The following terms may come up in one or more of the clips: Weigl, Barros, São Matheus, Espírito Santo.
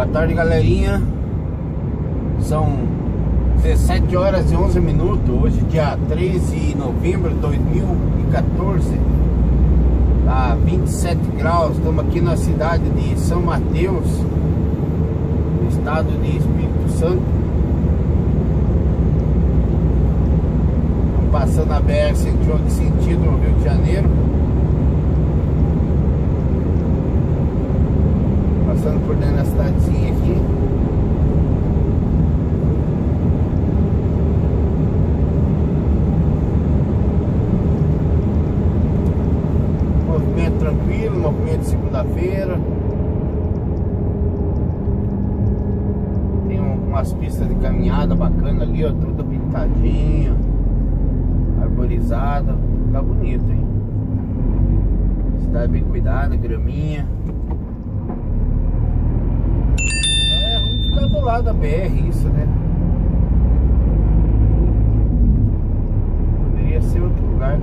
Boa tarde, galerinha. São 17h11. Hoje, dia 13 de novembro de 2014. Tá 27 graus. Estamos aqui na cidade de São Mateus, no estado de Espírito Santo. Estamos passando a BR-101 de sentido no Rio de Janeiro, passando por dentro da cidadezinha aqui. Movimento tranquilo, movimento de segunda-feira. Tem umas pistas de caminhada bacana ali, ó, tudo pintadinha, arborizada, tá bonito, hein? Cidade bem cuidada, graminha. Do lado da BR, isso, né? Poderia ser outro lugar.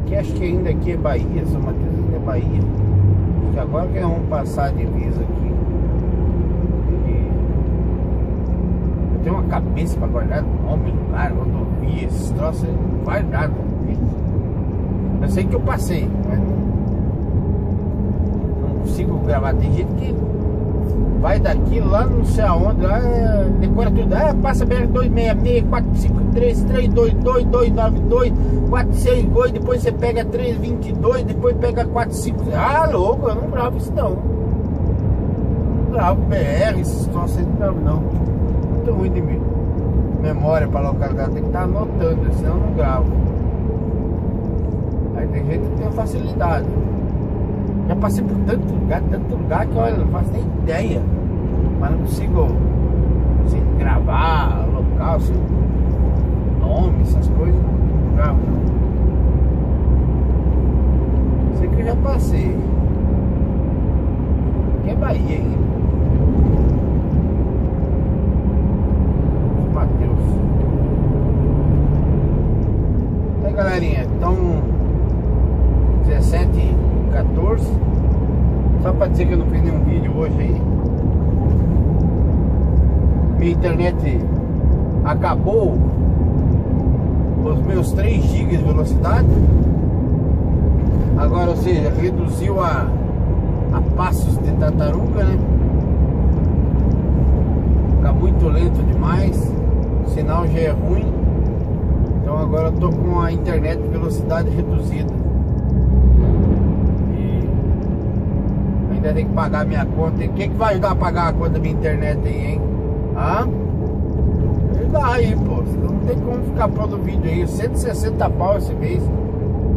Aqui, acho que ainda aqui é Bahia, São Matheus ainda é Bahia. Porque agora que vamos passar a divisa aqui. Eu tenho uma cabeça para guardar nome, lugar, rodovia, esses troços guardado. Eu sei que eu passei, mas não consigo gravar. Tem gente que vai daqui lá, não sei aonde, lá decora tudo. Ah, passa BR-266, 453, 322, 292, 468, depois você pega 322, depois pega 453. Ah, louco, eu não gravo isso não. Não gravo BR, esses troços aí não gravo não. Muito ruim de mim. Memória para localizar, tem que estar anotando, senão eu não gravo. Tem gente que tem facilidade. Já passei por tanto lugar que olha, não faço nem ideia. Mas não consigo assim, gravar local, assim, nome, essas coisas. Não gravo não. Sei que eu já passei. Aqui é Bahia ainda. São Matheus. Então, galerinha, então 17h14. Só pra dizer que eu não fiz nenhum vídeo hoje aí. Minha internet acabou. Os meus 3 GB de velocidade. Agora, ou seja, reduziu a passos de tartaruga, né? Fica muito lento demais. O sinal já é ruim. Então agora eu tô com a internet de velocidade reduzida. Tem que pagar minha conta. Quem que vai ajudar a pagar a conta da minha internet aí, hein? Ah? Ajudar aí, pô. Não tem como ficar pronto o vídeo aí. 160 pau esse mês.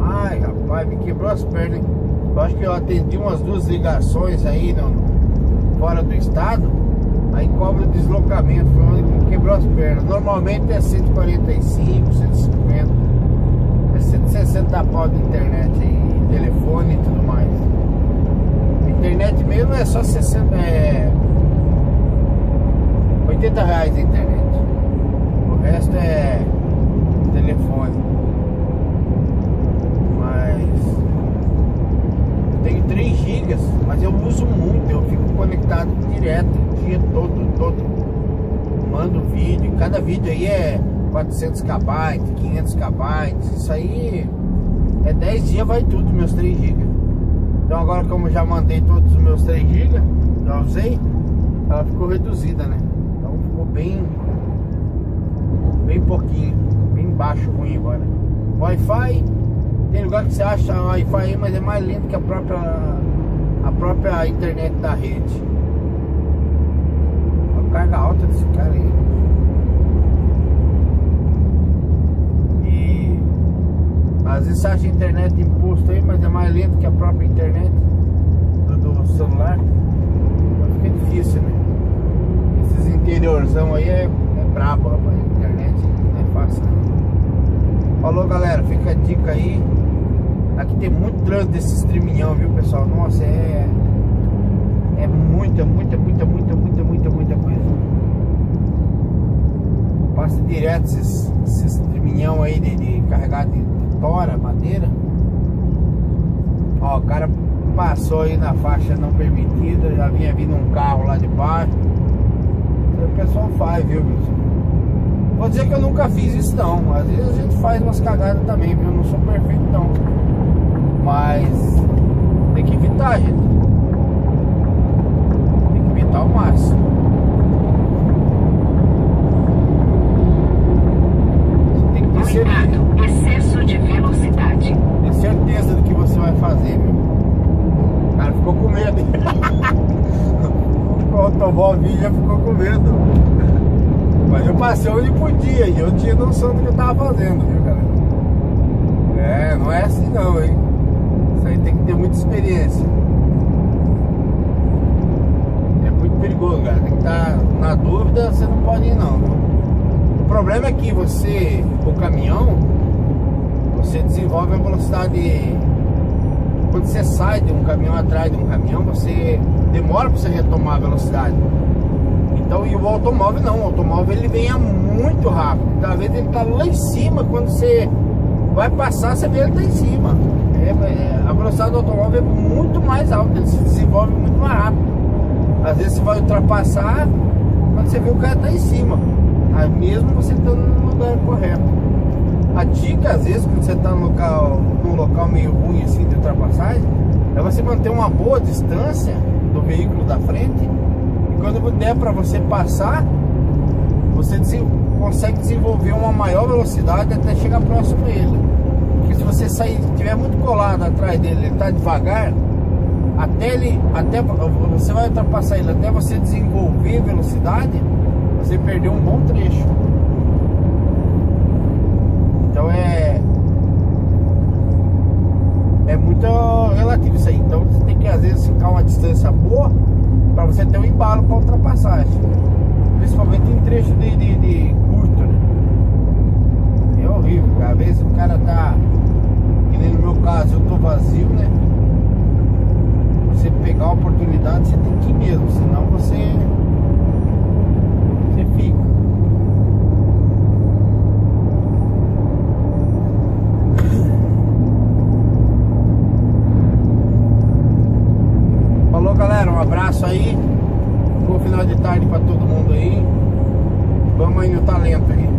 Ai, rapaz, me quebrou as pernas. Eu acho que eu atendi umas 2 ligações aí fora do estado. Aí cobra o deslocamento. Foi onde me quebrou as pernas. Normalmente é 145, 150. É 160 pau de internet aí, telefone e tudo mais. Internet mesmo é só 60, é 80 reais a internet. O resto é telefone. Mas eu tenho 3 gigas, mas eu uso muito. Eu fico conectado direto o dia todo. Mando vídeo, cada vídeo aí é 400 KB, 500 KB. Isso aí é 10 dias, vai tudo, meus 3 gigas. Então agora, como eu já mandei todos os meus 3 GB, já usei, ela ficou reduzida, né? Então ficou bem pouquinho, bem baixo, ruim agora. Wi-Fi, tem lugar que você acha Wi-Fi aí, mas é mais lento que a própria internet da rede. Olha a carga alta desse cara aí. Às vezes acha internet imposto aí, mas é mais lento que a própria internet do celular. Então fica difícil, né? Esses interiorzão aí é brabo, rapaz. A internet não é fácil, né? Falou, galera, fica a dica aí. Aqui tem muito trânsito desses triminhão, viu, pessoal? Nossa, é muita coisa. Passa direto esses triminhão aí de carregado de tora a madeira. Ó, o cara passou aí na faixa não permitida, já vinha vindo um carro lá de baixo. O pessoal faz, viu, bicho? Vou dizer que eu nunca fiz isso não. Às vezes a gente faz umas cagadas também, viu? Eu não sou perfeito não. Mas tem que evitar, gente. Tem que evitar o máximo. Você tem que ter certeza. Excesso de velocidade. Ter certeza do que você vai fazer, viu? O cara ficou com medo. O automóvel já ficou com medo. Mas eu passei onde podia e eu tinha noção do que eu tava fazendo, viu, galera? É, não é assim não, hein? Isso aí tem que ter muita experiência. É muito perigoso, galera. Tem que estar na dúvida, você não pode ir não. O problema é que você, o caminhão, você desenvolve a velocidade. Quando você sai de um caminhão atrás de um caminhão, você demora para você retomar a velocidade. Então, e o automóvel não, o automóvel ele vem muito rápido. Talvez ele tá lá em cima, quando você vai passar, você vê ele tá em cima. A velocidade do automóvel é muito mais alta, ele se desenvolve muito mais rápido. Às vezes você vai ultrapassar, quando você vê o cara tá em cima. Aí mesmo você tá no lugar correto. A dica, às vezes, quando você tá num local meio ruim assim de ultrapassagem, é você manter uma boa distância do veículo da frente. Quando der para você passar, você consegue desenvolver uma maior velocidade até chegar próximo a ele. Porque se você sair, tiver muito colado atrás dele, ele tá devagar, até você vai ultrapassar ele, até você desenvolver velocidade, você perdeu um bom trecho. Então é muito relativo isso aí. Então você tem que às vezes ficar uma distância boa para você ter um embalo para ultrapassagem, principalmente em trecho de curto, né? É horrível, cara. Às vezes o cara tá, que nem no meu caso, eu tô vazio, né? Você pegar a oportunidade, você tem que ir mesmo, senão você fica. Galera, um abraço aí. Bom final de tarde pra todo mundo aí. Vamos aí no talento aí.